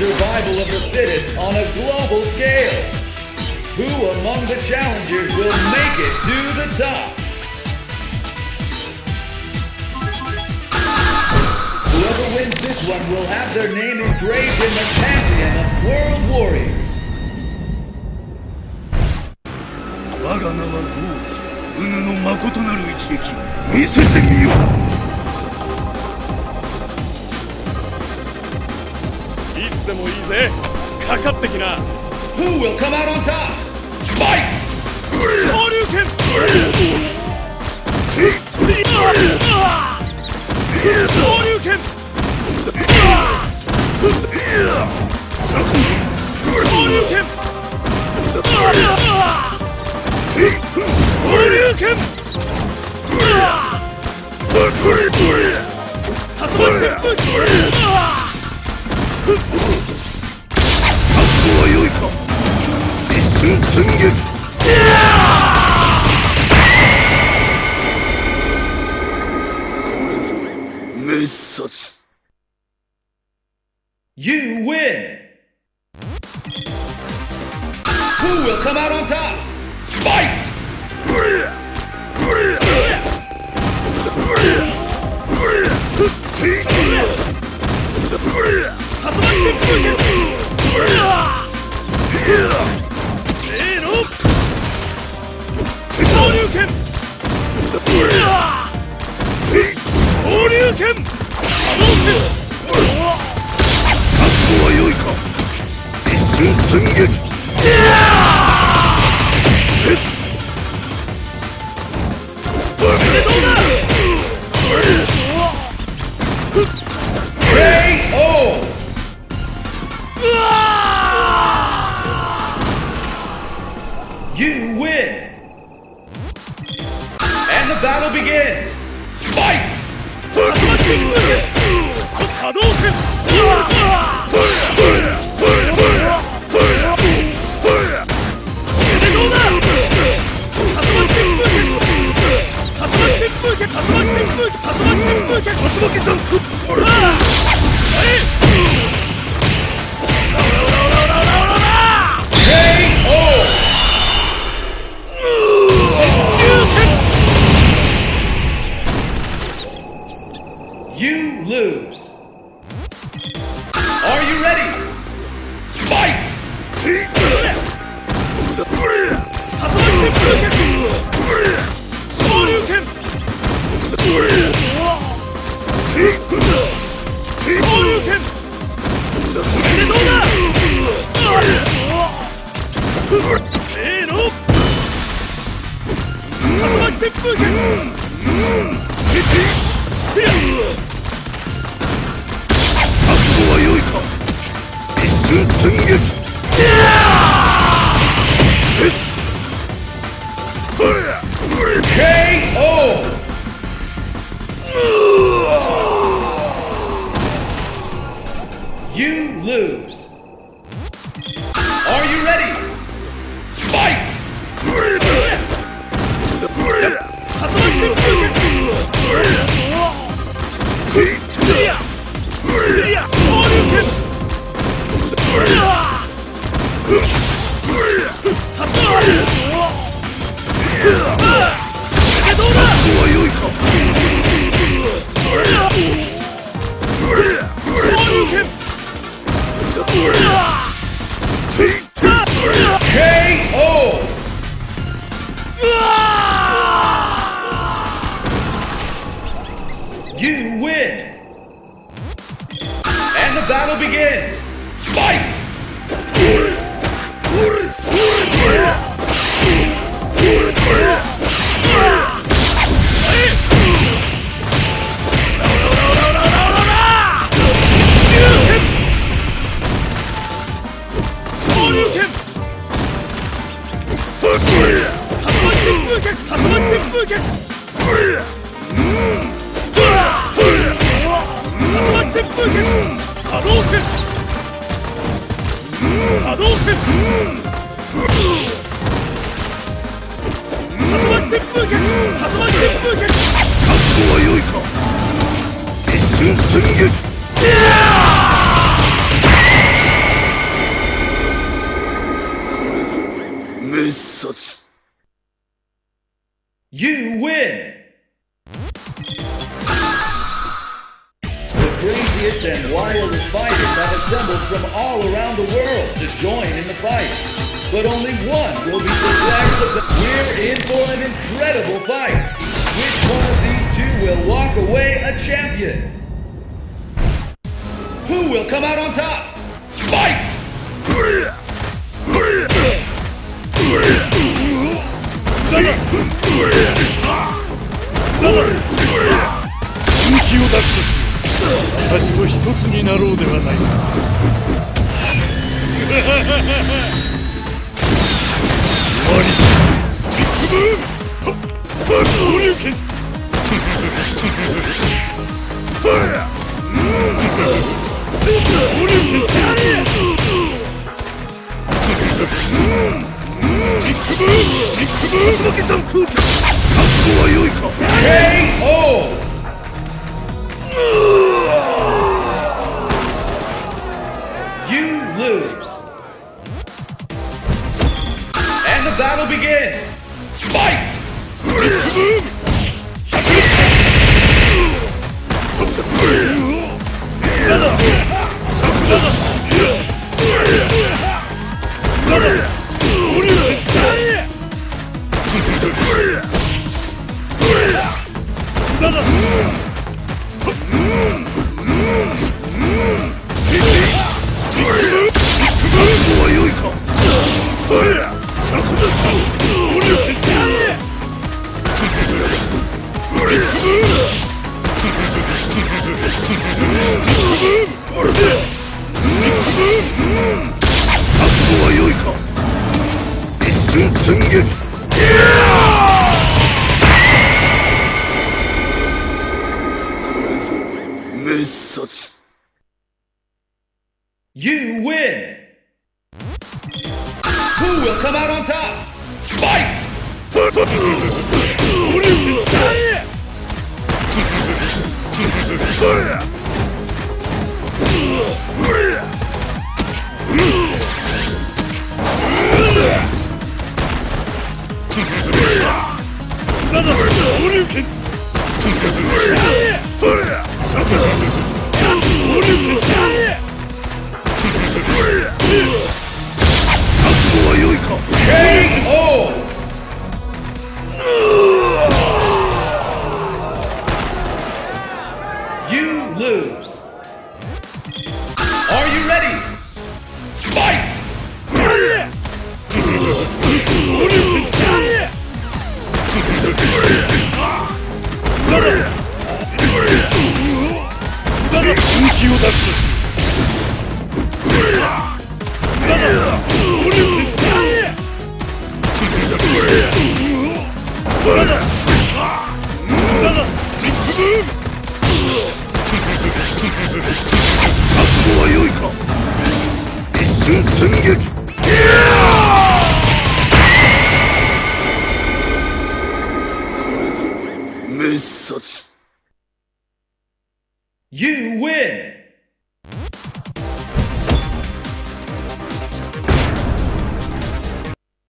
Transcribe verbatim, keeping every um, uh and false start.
survival of the fittest on a global scale. Who among the challengers will make it to the top? Whoever wins this one will have their name engraved in the pantheon of World Warriors. 我が名はゴール。うぬのまことなる一撃見せてみよう。いつでもいいぜ。かかってきな。Who will come out on top? Fight! Shoryuken! Shoryuken! Shoryuken! Shoryuken! You win! Who will come out on top? Fight! You win! And the battle begins! Fight! You lose. Are you ready? Fight! 케이오! You lose. Are you ready? Fight! 케이오! You win! And the battle begins! Fight! 이 the world to join in the fight. But only one will be the flags of the... We're in for an incredible fight. Which one of these two will walk away a champion? Who will come out on top? Fight! 케이오! Battle begins! Fight! You win! Who will come out on top? Fight! 케이오! You lose. Are you ready? Fight! You win!